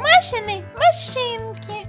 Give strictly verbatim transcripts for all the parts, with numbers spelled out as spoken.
Машины машинки.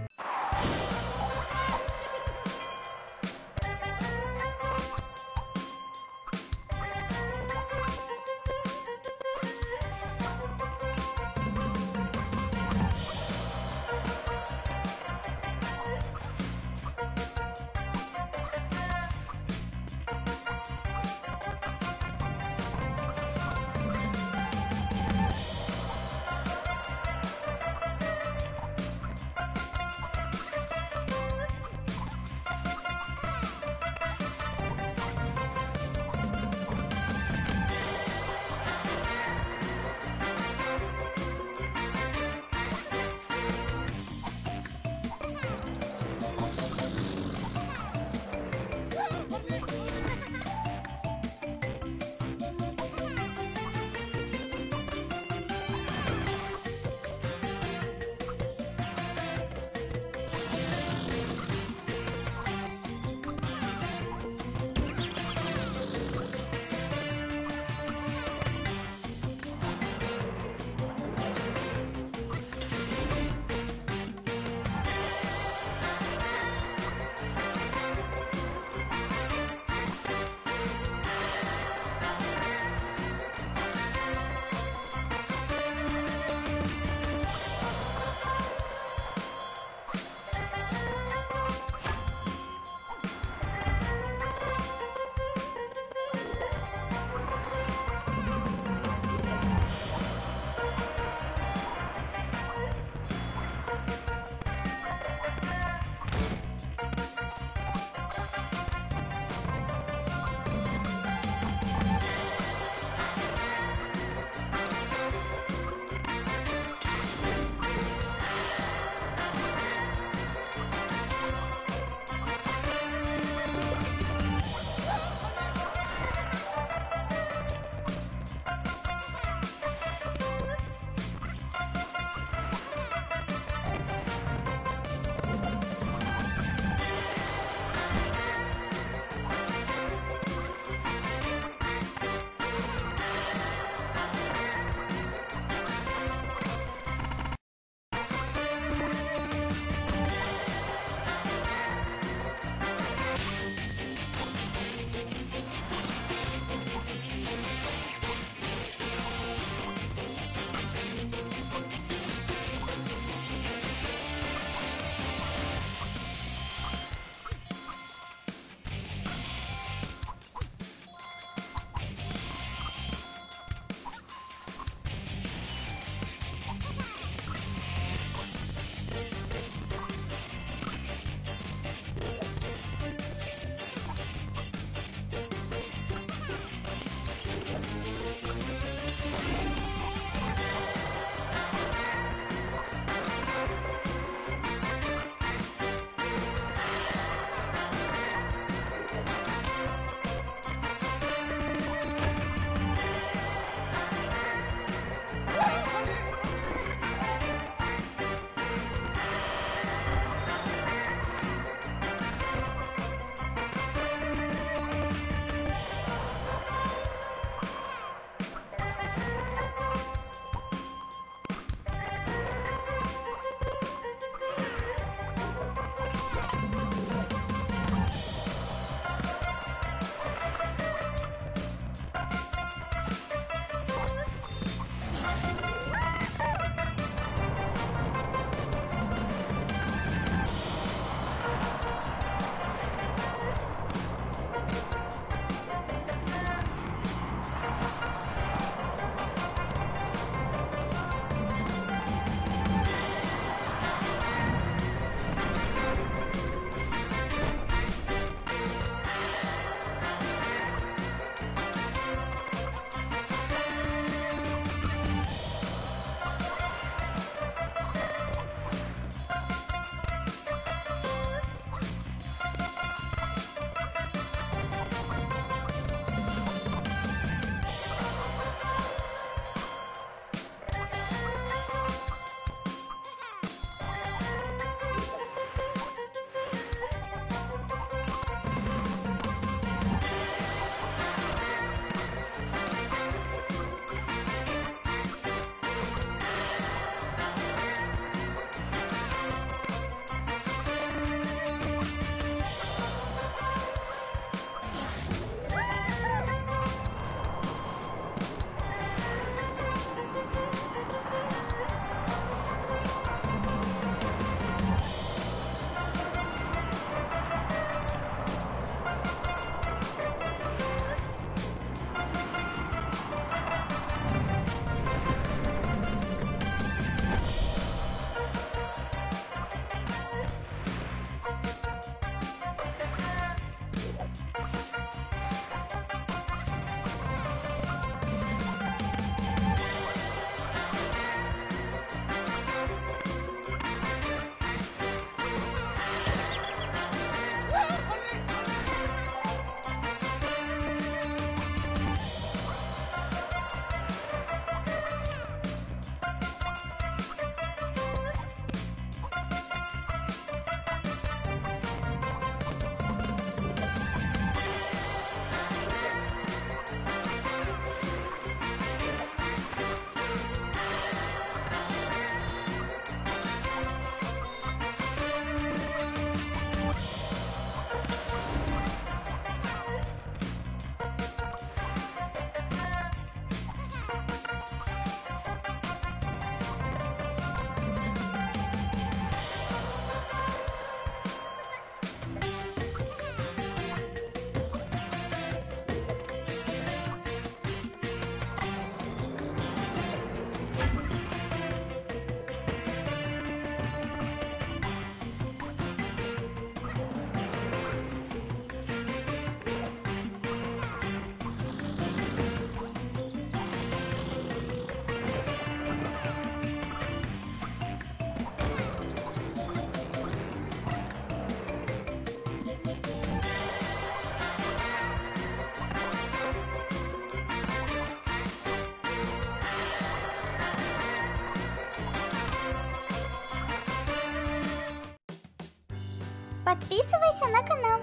Подписывайся на канал.